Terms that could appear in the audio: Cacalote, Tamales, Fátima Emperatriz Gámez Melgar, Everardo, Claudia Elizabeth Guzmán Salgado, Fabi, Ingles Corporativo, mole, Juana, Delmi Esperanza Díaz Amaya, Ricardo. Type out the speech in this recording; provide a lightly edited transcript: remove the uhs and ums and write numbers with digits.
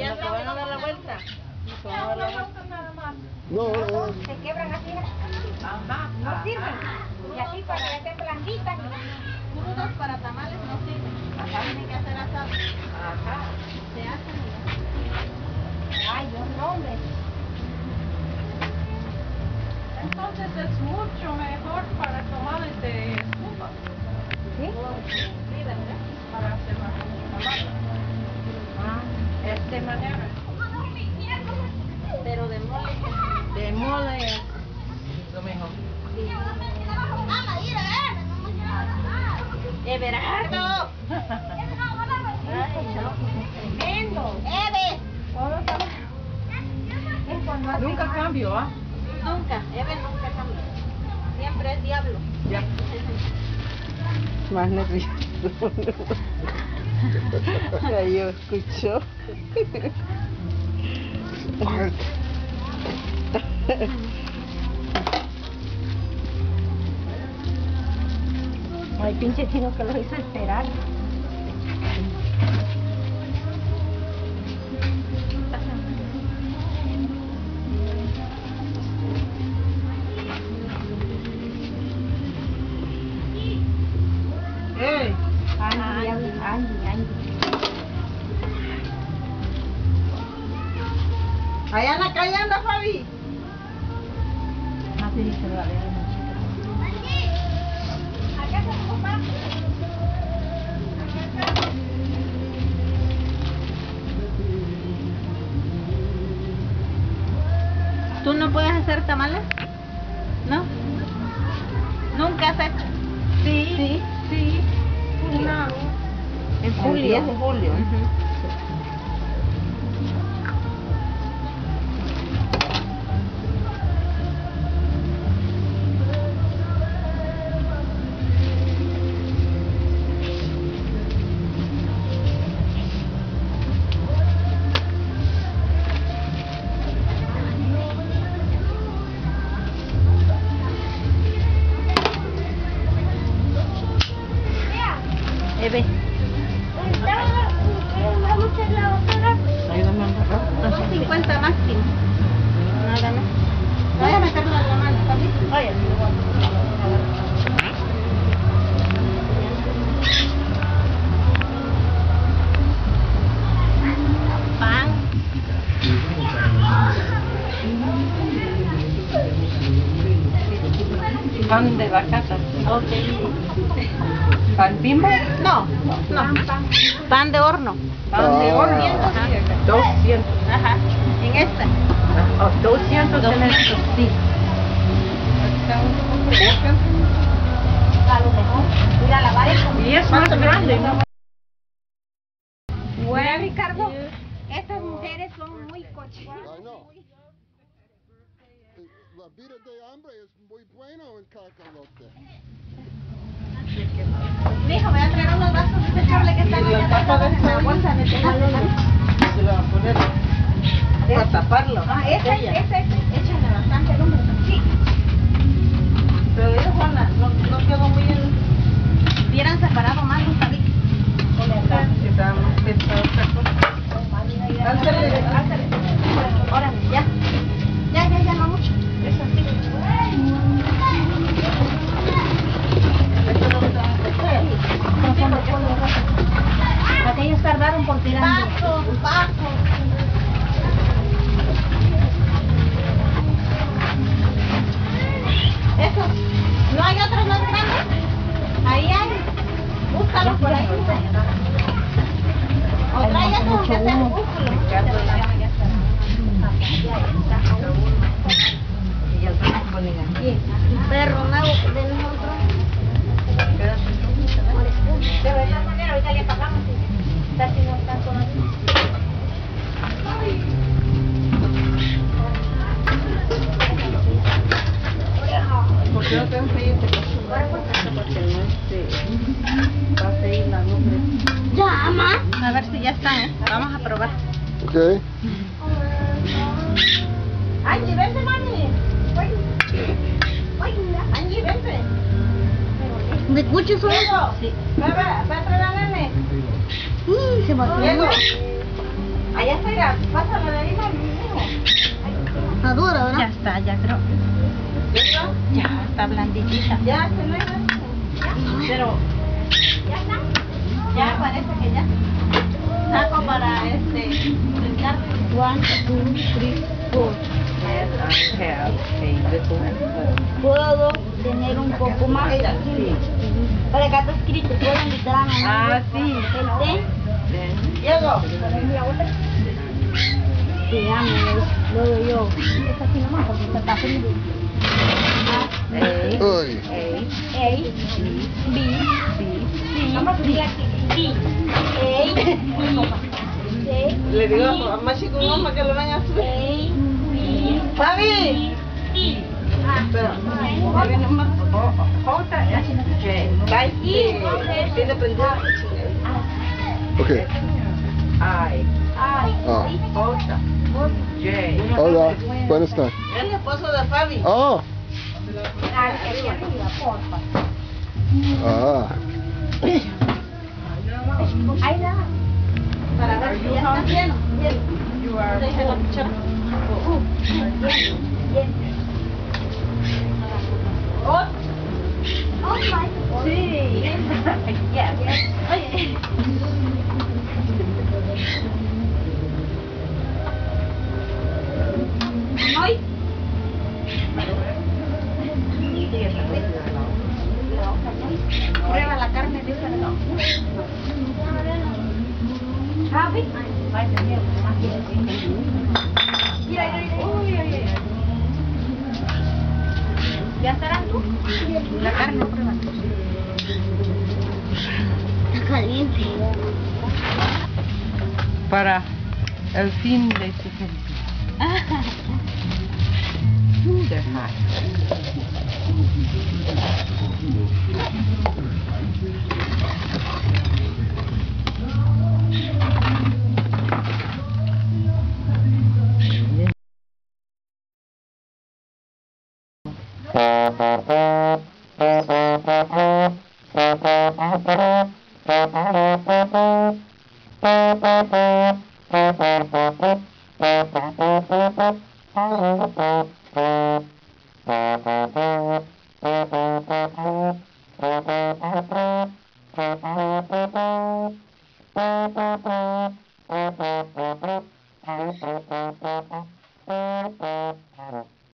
¿Ya se van a dar la vuelta? Se van a dar la vuelta nada más. No. Se quiebran así. No sirven. Y así para que estén blanditas. Crudos para tamales no sirven. Acá tienen que hacer asado. Acá se hacen. Ay, Dios, no, hombre. Entonces es mucho mejor para tomar de sopa. ¿Sí? Sí, ¿verdad? Para hacer más. De manera. Pero de mole. De mole es lo mejor. ¡Everardo! ¡Tremendo! ¡Eve! Nunca cambio, ¿ah? Nunca, Eve nunca cambia. Siempre es diablo. Ya. Más nervioso. Ahí yo escucho. Ay, pinche chino que lo hizo esperar. Allá en la calle anda, Fabi. Ah, sí, se lo va a ver una chica. Aquí, acá se comparte. Acá está. ¿Tú no puedes hacer tamales? ¿No? ¿Nunca has hecho? Sí. No. En julio. Uh-huh. Eve. ¿Una lucha en la otra? Ayúdame a agarrar. 250 máximo. Nada más. Voy a meterlo en la mano, ¿está listo? Oye. Pan. Pan de vacatas. Ok. ¿Pan bimbo? No. Pan de horno. Pan de horno. 200. Ajá. ¿En esta? 200 en el... Sí. A lo mejor. Mira, la vara y es más grande. Bueno, Ricardo, estas mujeres son muy cochinas. La vida de hambre es muy buena en Cacalote. Mijo, voy a traer unos vasos de este cable que están allá atrás en la bolsa. Me tengo uno. Se lo va a poner para taparlo. Ah, ese. Échenle bastante el humo. Sí. Pero yo, Juana, no quedó muy bien. Hubieran separado más los tabiques. Estaba más pesado otra cosa. Ándale. Órale, ya. Ya, no mucho. Eso sí. Aquellos tardaron por tirar. Bajo. Eso. ¿No hay otros más grandes? Ahí hay. Búscalos por ahí. O trae eso donde sea el músculo. Y ya está. Perro nuevo que tenemos otro. Pero de esta manera ahorita le pagamos y está haciendo tanto más. ¿Por qué no te enfríes? Porque no va a seguir la lumbre. Ya, mamá. A ver si ya están, ¿eh? Vamos a probar. Ok. Angie, vente, mami. Angie, vente. ¿Me escuchas solo? Sí. Va a traer a nene. Se mató. Allá Espera, pásalo de ahí para mí. Está dura, ¿verdad? Ya está, ya creo. ¿Ya está? Ya está blanditita. Ya se lo iba. Pero ya está. Ya parece que ya. Saco para Ricardo. 1, 2, 3, 4. Puedo tener un poco más. Sí. Para acá está escrito, puedo invitar a mamá. Ah, sí. ¿Este? Llego. Sí, lo doy yo. Esta sí nomás, porque se está frío. Le digo a mamá chico mamá que lo van a subir. ¡Fabi! Sí. Pero, okay. Hola, buenas tardes. El esposo de Fabi. Oh. Ah. Para ver si ya está lleno. Deja la cuchara. Oh. Oh my God. Sí. Yeah. Oye. Hoy. Prueba la carne de esa no. Javi. ¿Ya estarás tú? La carne, prueba. Está caliente. Para el fin de este ejemplo. They're hot.